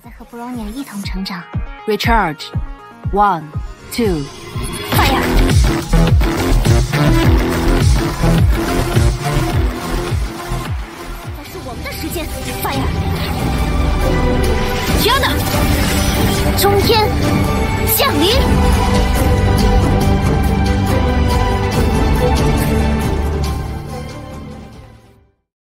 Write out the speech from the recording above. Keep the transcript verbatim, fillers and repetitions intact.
也在和布隆尼尔一同成长。Recharge, one, two, fire！ 还是我们的时间 ，fire！ 天哪！中天降临！